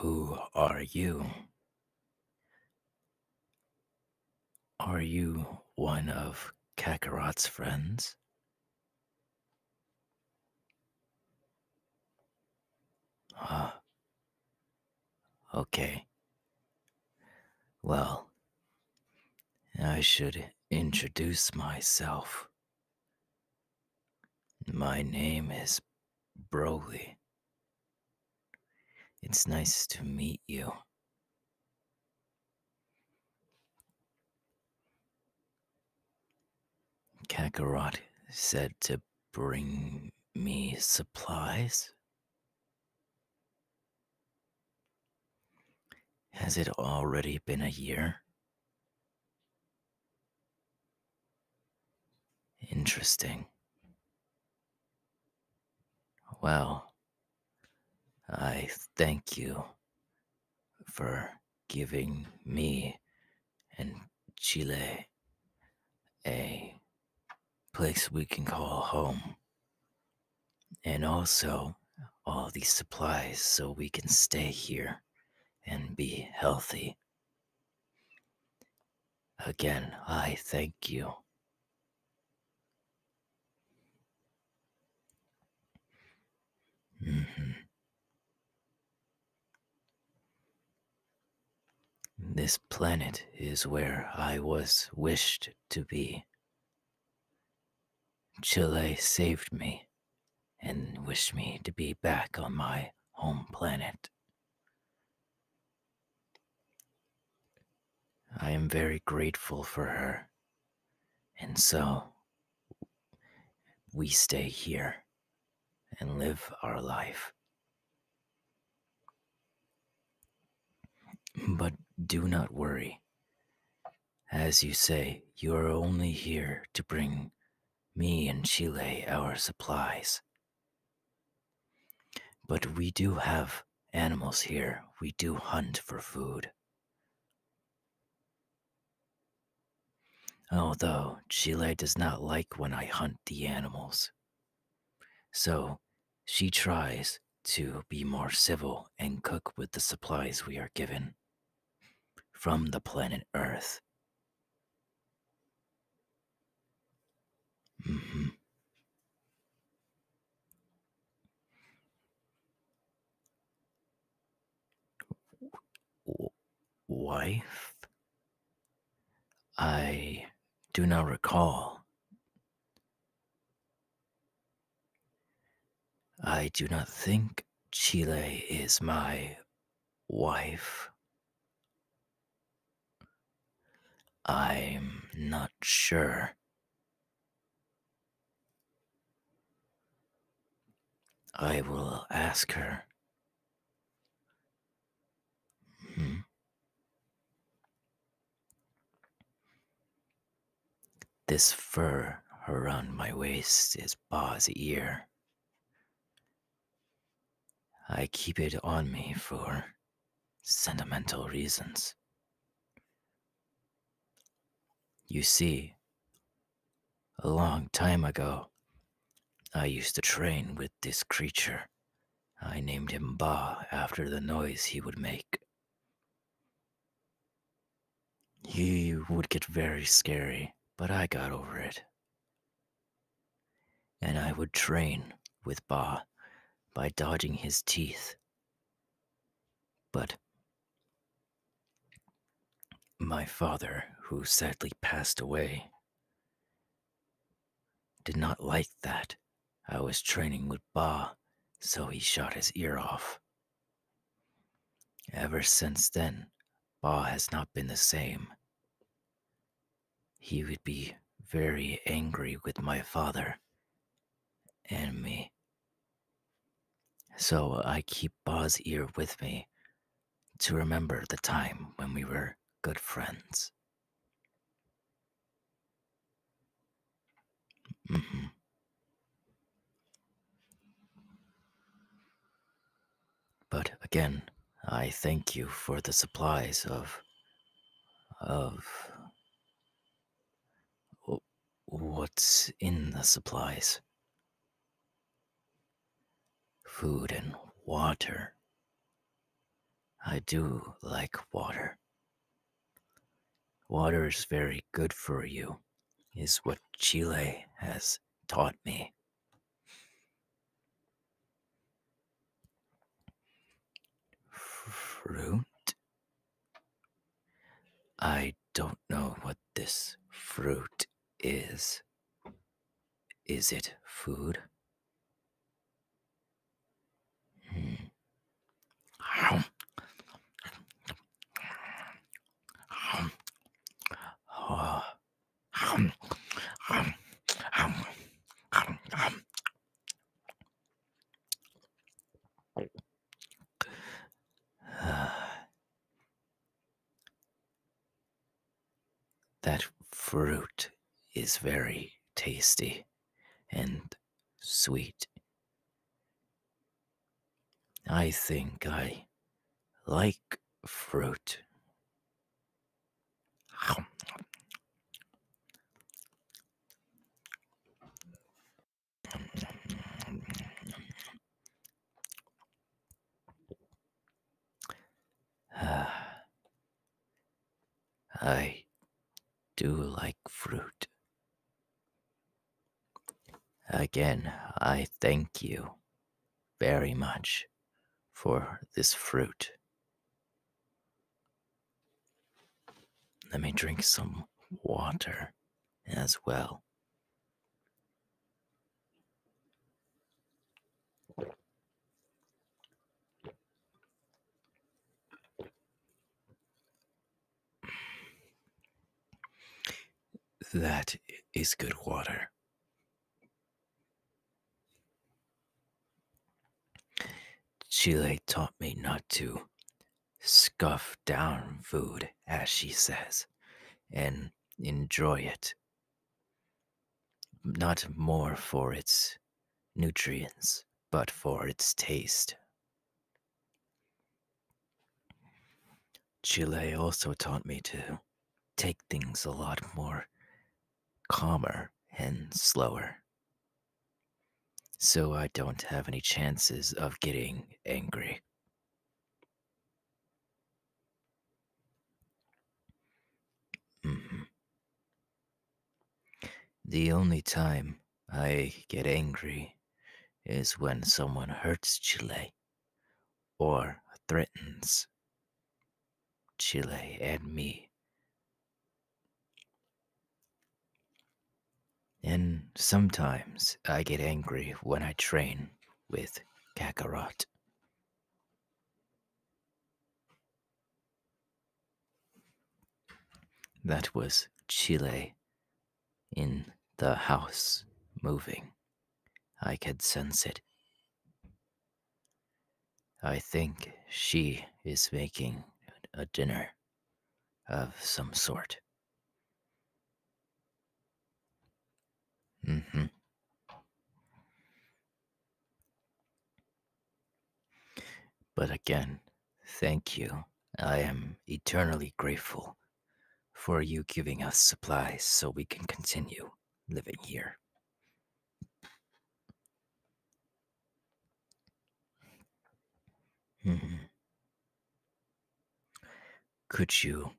Who are you? Are you one of Kakarot's friends? Ah. Okay. Well, I should introduce myself. My name is Broly. It's nice to meet you. Kakarot said to bring me supplies. Has it already been a year? Interesting. Well, I thank you for giving me and Chile a place we can call home, and also all these supplies so we can stay here and be healthy. Again, I thank you. This planet is where I was wished to be. Chile saved me and wished me to be back on my home planet. I am very grateful for her, and so we stay here and live our life. But do not worry. As you say, you are only here to bring me and Chile our supplies. But we do have animals here. We do hunt for food. Although Chile does not like when I hunt the animals. So she tries to be more civil and cook with the supplies we are given from the planet Earth. Wife? I do not recall. I do not think Chile is my wife. I'm not sure. I will ask her. This fur around my waist is Ba's ear. I keep it on me for sentimental reasons. You see, a long time ago, I used to train with this creature. I named him Ba after the noise he would make. He would get very scary, but I got over it. And I would train with Ba by dodging his teeth. But my father, who sadly passed away, did not like that I was training with Ba, so he shot his ear off. Ever since then, Ba has not been the same. He would be very angry with my father and me. So I keep Ba's ear with me to remember the time when we were good friends. But again, I thank you for the supplies of what's in the supplies. Food and water. I do like water. Water is very good for you, is what Chile has taught me. Fruit? I don't know what this fruit is. Is it food? That fruit is very tasty and sweet. I think I like fruit. I do like fruit. Again, I thank you very much for this fruit. Let me drink some water as well. That is good water. Chile taught me not to scuff down food, as she says, and enjoy it. Not more for its nutrients, but for its taste. Chile also taught me to take things a lot more calmer and slower, so I don't have any chances of getting angry. The only time I get angry is when someone hurts Chile or threatens Chile and me. And sometimes I get angry when I train with Kakarot. That was Chile in the house moving. I could sense it. I think she is making a dinner of some sort. But again, thank you. I am eternally grateful for you giving us supplies so we can continue living here. Could you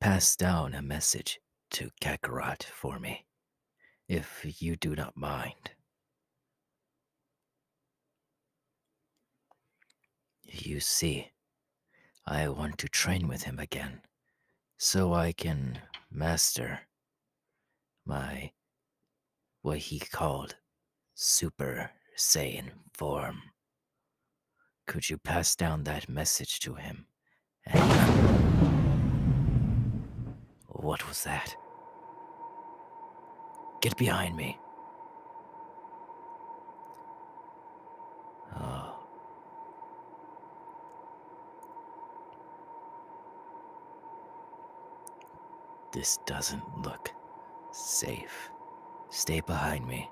pass down a message to Kakarot for me, if you do not mind? You see, I want to train with him again, so I can master my, what he called, Super Saiyan form. Could you pass down that message to him? And what was that? Get behind me. Oh. This doesn't look safe. Stay behind me.